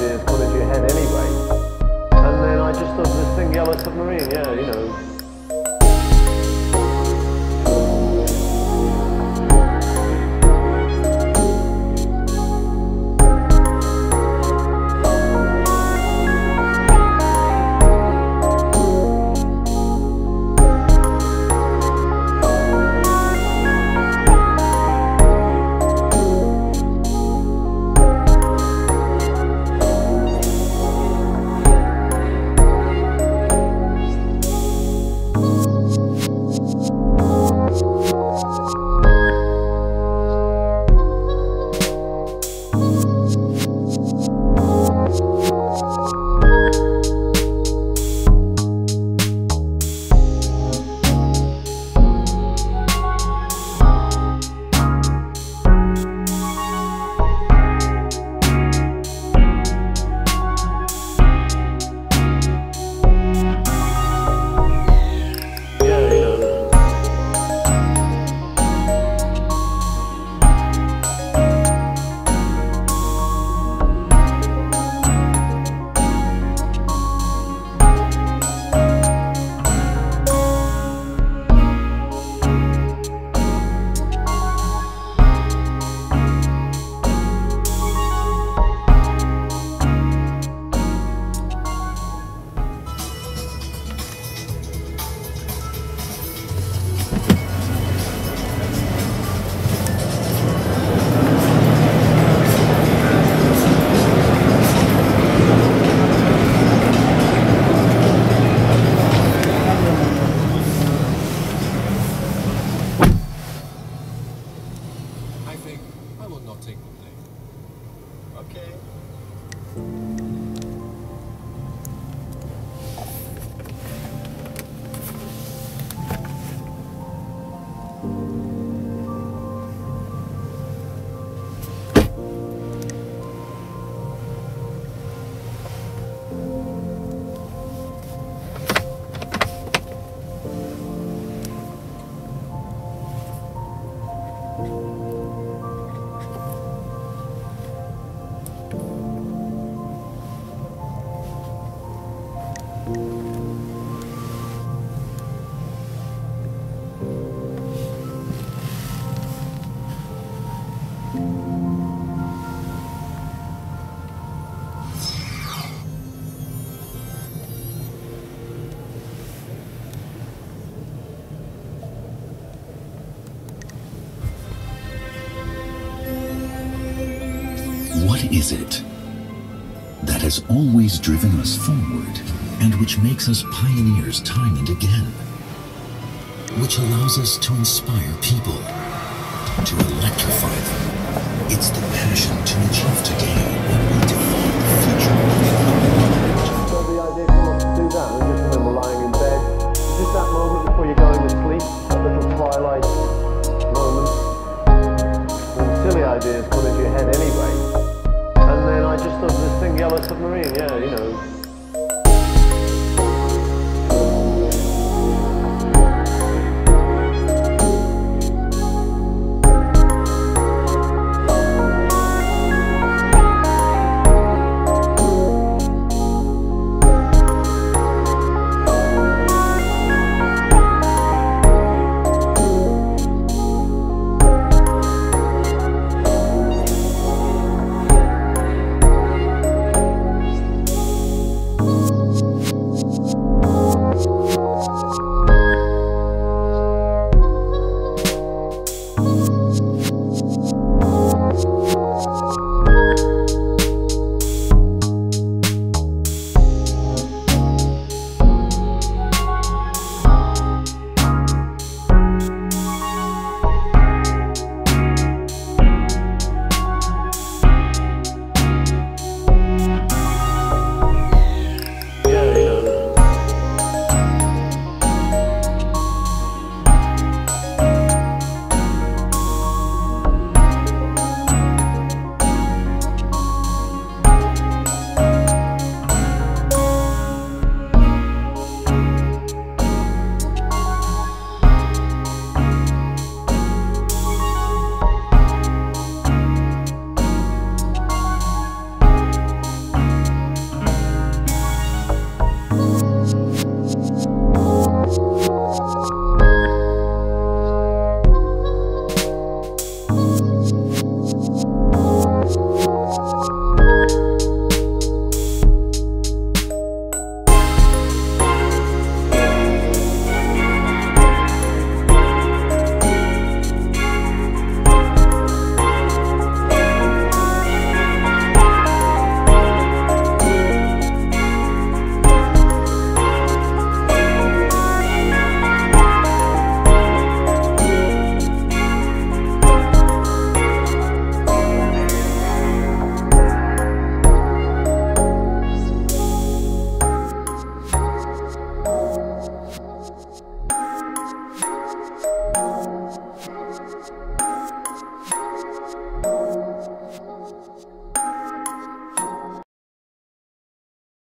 idea is gone into your head anyway. And then I just thought of this thing, Yellow Submarine, yeah, you know. What is it that has always driven us forward and which makes us pioneers time and again? Which allows us to inspire people, to electrify them. It's the passion to achieve today that will define the future of the world. So the idea for us to do that, and just when we're lying in bed, just that moment before you're going to sleep, that little twilight moment, when silly ideas come into your head anyway. And then I just thought of this thing, Yellow Submarine, yeah, you know.